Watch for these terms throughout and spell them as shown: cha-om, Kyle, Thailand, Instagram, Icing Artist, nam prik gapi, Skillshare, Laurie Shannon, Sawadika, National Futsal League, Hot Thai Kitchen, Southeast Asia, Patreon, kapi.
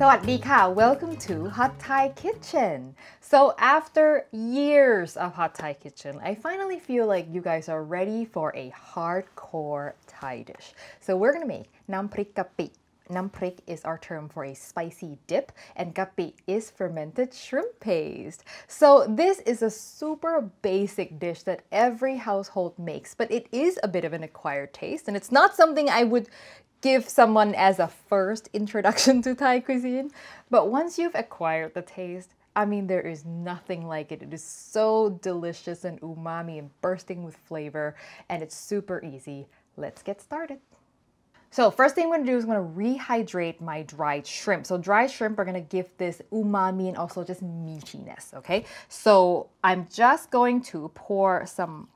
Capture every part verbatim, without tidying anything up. Sawadika, welcome to Hot Thai Kitchen. So after years of Hot Thai Kitchen, I finally feel like you guys are ready for a hardcore Thai dish. So we're gonna make nam prik gapi. Nam prik is our term for a spicy dip, and kapi is fermented shrimp paste. So this is a super basic dish that every household makes, but it is a bit of an acquired taste, and it's not something I would give someone as a first introduction to Thai cuisine. But once you've acquired the taste, I mean, there is nothing like it. It is so delicious and umami and bursting with flavor, and it's super easy. Let's get started. So first thing I'm gonna do is I'm gonna rehydrate my dried shrimp. So dried shrimp are gonna give this umami and also just meatiness, okay? So I'm just going to pour some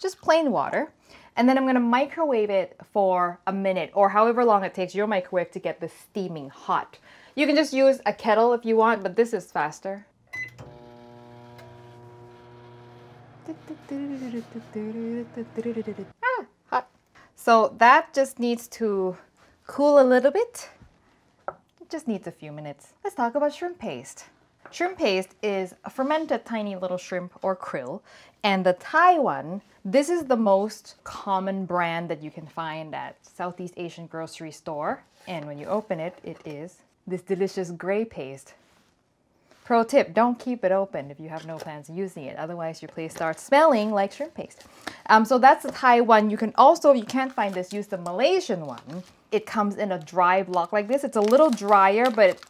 just plain water, and then I'm gonna microwave it for a minute or however long it takes your microwave to get this steaming hot. You can just use a kettle if you want, but this is faster. Ah, hot. So that just needs to cool a little bit. It just needs a few minutes. Let's talk about shrimp paste. Shrimp paste is a fermented tiny little shrimp or krill, and the Thai one, this is the most common brand that you can find at Southeast Asian grocery store. And when you open it, it is this delicious gray paste. Pro tip, don't keep it open if you have no plans of using it. Otherwise, your place starts smelling like shrimp paste. Um, so that's the Thai one. You can also, if you can't find this, use the Malaysian one. It comes in a dry block like this. It's a little drier, but it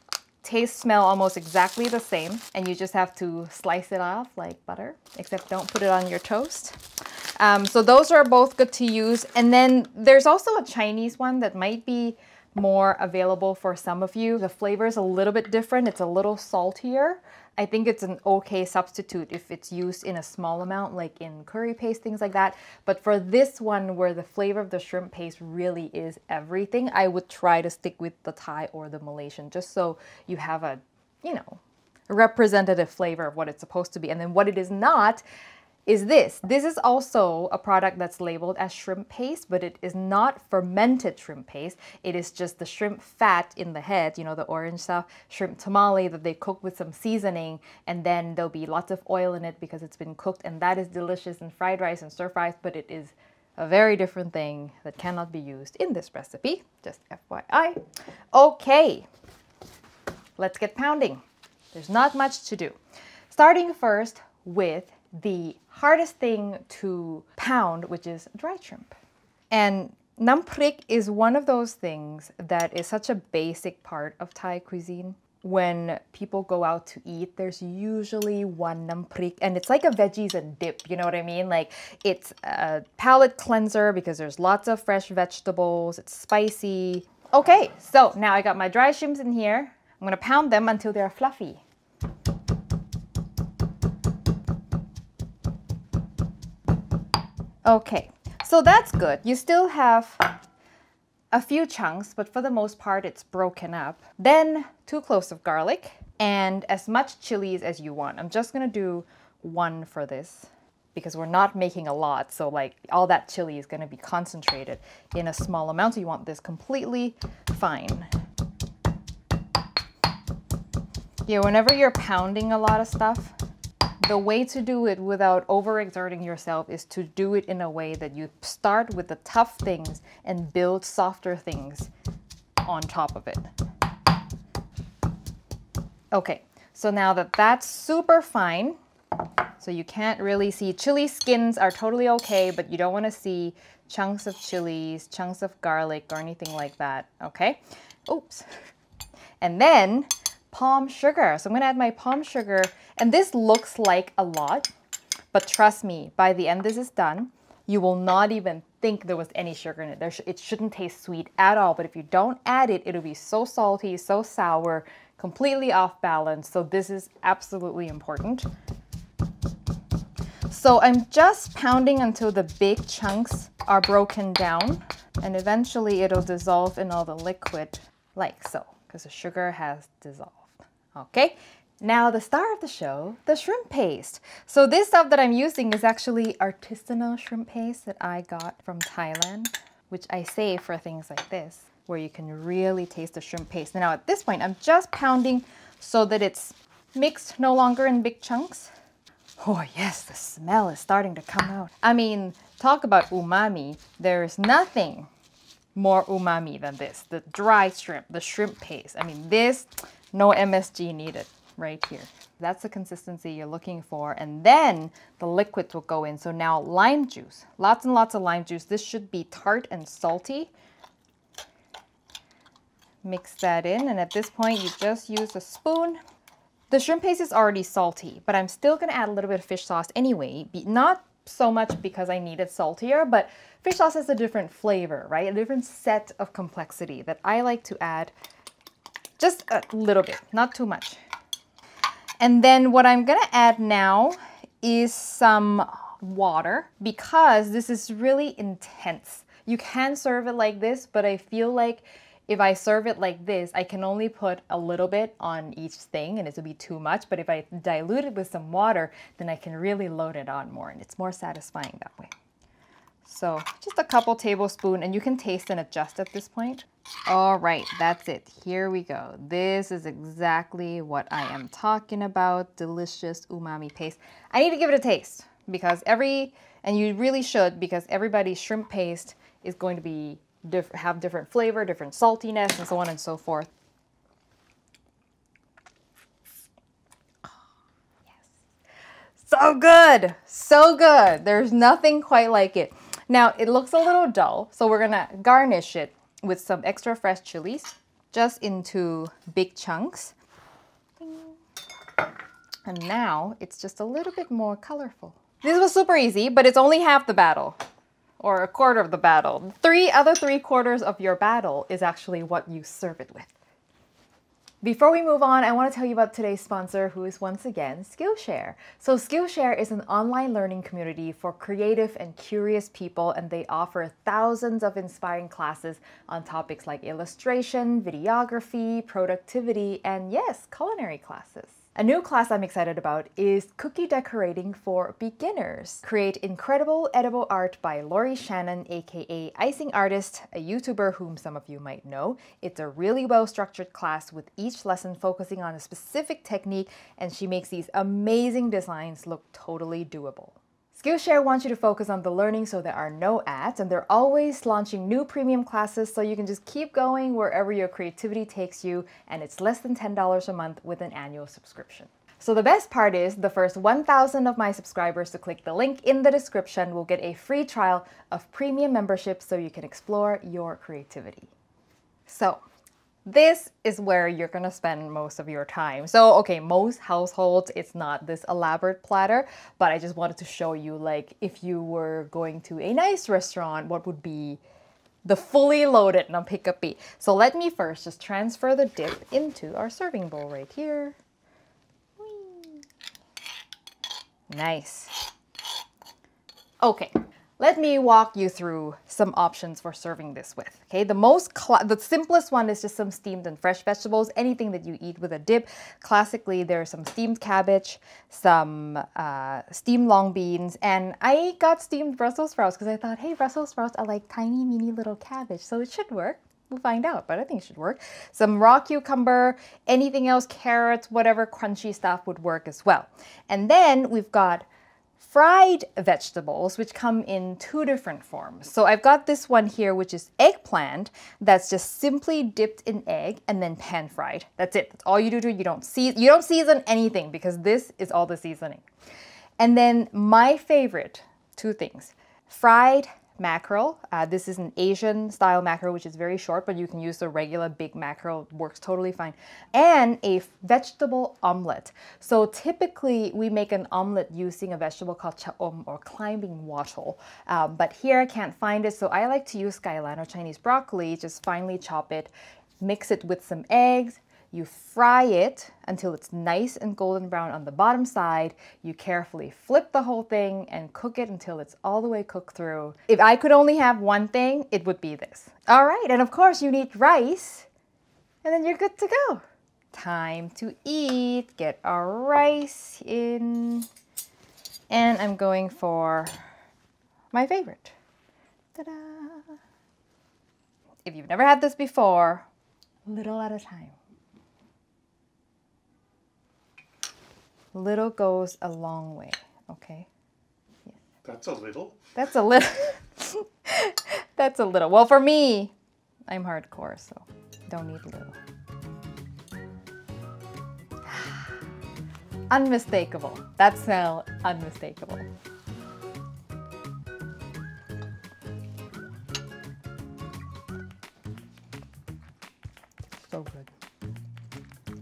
taste, smell almost exactly the same, and you just have to slice it off like butter, except don't put it on your toast. Um, so those are both good to use. And then there's also a Chinese one that might be more available for some of you. The flavor is a little bit different. It's a little saltier. I think it's an okay substitute if it's used in a small amount, like in curry paste, things like that. But for this one, where the flavor of the shrimp paste really is everything, I would try to stick with the Thai or the Malaysian, just so you have a, you know, a representative flavor of what it's supposed to be. And then what it is not is this. This is also a product that's labeled as shrimp paste, but it is not fermented shrimp paste. It is just the shrimp fat in the head, you know, the orange stuff, shrimp tamale that they cook with some seasoning, and then there'll be lots of oil in it because it's been cooked, and that is delicious in fried rice and stir fries, but it is a very different thing that cannot be used in this recipe, just F Y I. Okay, let's get pounding. There's not much to do. Starting first with the hardest thing to pound, which is dried shrimp. And nam prik is one of those things that is such a basic part of Thai cuisine. When people go out to eat, there's usually one nam prik, and it's like a veggies and dip, you know what I mean? Like, it's a palate cleanser because there's lots of fresh vegetables, it's spicy. Okay, so now I got my dried shrimps in here. I'm gonna pound them until they're fluffy. Okay, so that's good. You still have a few chunks, but for the most part, it's broken up. Then two cloves of garlic and as much chilies as you want. I'm just gonna do one for this because we're not making a lot. So like all that chili is gonna be concentrated in a small amount. So you want this completely fine. Yeah, whenever you're pounding a lot of stuff, the way to do it without overexerting yourself is to do it in a way that you start with the tough things and build softer things on top of it. Okay, so now that that's super fine, so you can't really see, chili skins are totally okay, but you don't want to see chunks of chilies, chunks of garlic, or anything like that, okay? Oops. And then palm sugar. So I'm gonna add my palm sugar, and this looks like a lot, but trust me, by the end this is done, you will not even think there was any sugar in it. There sh it shouldn't taste sweet at all, but if you don't add it, it'll be so salty, so sour, completely off balance. So this is absolutely important. So I'm just pounding until the big chunks are broken down, and eventually it'll dissolve in all the liquid like so, because the sugar has dissolved. Okay, now the star of the show, the shrimp paste. So this stuff that I'm using is actually artisanal shrimp paste that I got from Thailand, which I save for things like this. where you can really taste the shrimp paste. Now at this point, I'm just pounding so that it's mixed no longer in big chunks. Oh yes, the smell is starting to come out. I mean, talk about umami. There is nothing more umami than this. The dry shrimp, the shrimp paste. I mean, this, no M S G needed right here. That's the consistency you're looking for. And then the liquids will go in. So now lime juice, lots and lots of lime juice. This should be tart and salty. Mix that in. And at this point, you just use a spoon. The shrimp paste is already salty, but I'm still gonna add a little bit of fish sauce anyway. Be not so much because I need it saltier, but fish sauce has a different flavor, right? A different set of complexity that I like to add just a little bit, not too much. And then what I'm gonna add now is some water because this is really intense. You can serve it like this, but I feel like if I serve it like this, I can only put a little bit on each thing and it will be too much. But if I dilute it with some water, then I can really load it on more and it's more satisfying that way. So just a couple tablespoons, and you can taste and adjust at this point. All right, that's it. Here we go. This is exactly what I am talking about. Delicious umami paste. I need to give it a taste because every, and you really should, because everybody's shrimp paste is going to be Diff have different flavor, different saltiness, and so on and so forth. Oh, yes. So good, so good. There's nothing quite like it. Now, it looks a little dull, so we're gonna garnish it with some extra fresh chilies, just into big chunks. And now, it's just a little bit more colorful. This was super easy, but it's only half the battle, or a quarter of the battle. Three other three quarters of your battle is actually what you serve it with. Before we move on, I want to tell you about today's sponsor, who is once again Skillshare. So Skillshare is an online learning community for creative and curious people, and they offer thousands of inspiring classes on topics like illustration, videography, productivity, and yes, culinary classes. A new class I'm excited about is Cookie Decorating for Beginners. Create Incredible Edible Art by Laurie Shannon, aka Icing Artist, a YouTuber whom some of you might know. It's a really well-structured class with each lesson focusing on a specific technique, and she makes these amazing designs look totally doable. Skillshare wants you to focus on the learning, so there are no ads, and they're always launching new premium classes so you can just keep going wherever your creativity takes you, and it's less than ten dollars a month with an annual subscription. So the best part is the first one thousand of my subscribers to click the link in the description will get a free trial of premium membership so you can explore your creativity. So this is where you're gonna spend most of your time. So, okay, most households, it's not this elaborate platter, but I just wanted to show you, like, if you were going to a nice restaurant, what would be the fully loaded nam prik gapi. So let me first just transfer the dip into our serving bowl right here. Whee. Nice. Okay. Let me walk you through some options for serving this with, okay? The most, the simplest one is just some steamed and fresh vegetables, anything that you eat with a dip. Classically, there's some steamed cabbage, some uh, steamed long beans, and I got steamed Brussels sprouts because I thought, hey, Brussels sprouts are like tiny, meeny little cabbage, so it should work. We'll find out, but I think it should work. Some raw cucumber, anything else, carrots, whatever crunchy stuff would work as well. And then we've got fried vegetables, which come in two different forms. So I've got this one here, which is eggplant, that's just simply dipped in egg and then pan fried. That's it. That's all you do to it. You don't see you don't season anything because this is all the seasoning. And then my favorite, two things: fried mackerel. Uh, this is an Asian style mackerel, which is very short, but you can use the regular big mackerel, works totally fine. And a vegetable omelet. So typically we make an omelet using a vegetable called cha-om or climbing wattle, um, but here I can't find it, so I like to use skyline or Chinese broccoli. Just finely chop it, mix it with some eggs. You fry it until it's nice and golden brown on the bottom side. You carefully flip the whole thing and cook it until it's all the way cooked through. If I could only have one thing, it would be this. All right, and of course you need rice, and then you're good to go. Time to eat. Get our rice in. And I'm going for my favorite. Ta-da! If you've never had this before, little at a time. Little goes a long way, okay? Yeah. That's a little? That's a little. That's a little. Well, for me, I'm hardcore, so don't need little. Unmistakable. That smell, unmistakable. So good. So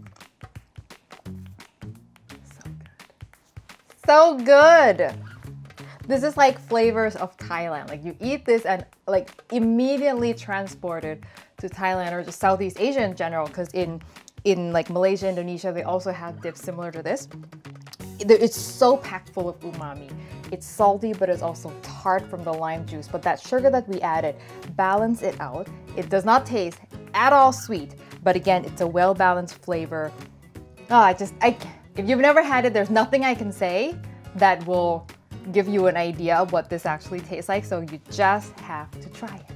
good. So good! This is like flavors of Thailand. Like you eat this and like immediately transported to Thailand or just Southeast Asia in general, because in In like Malaysia, Indonesia, they also have dips similar to this. It's so packed full of umami. It's salty, but it's also tart from the lime juice. But that sugar that we added, balance it out. It does not taste at all sweet, but again, it's a well-balanced flavor. Oh, I just, I, if you've never had it, there's nothing I can say that will give you an idea of what this actually tastes like, so you just have to try it.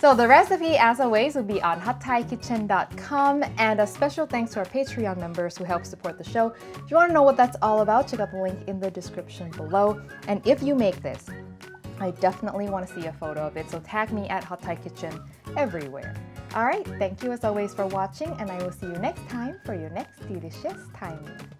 So the recipe, as always, will be on hot thai kitchen dot com, and a special thanks to our Patreon members who help support the show. If you want to know what that's all about, check out the link in the description below. And if you make this, I definitely want to see a photo of it, so tag me at Hot Thai Kitchen everywhere. All right, thank you as always for watching, and I will see you next time for your next delicious Thai meal.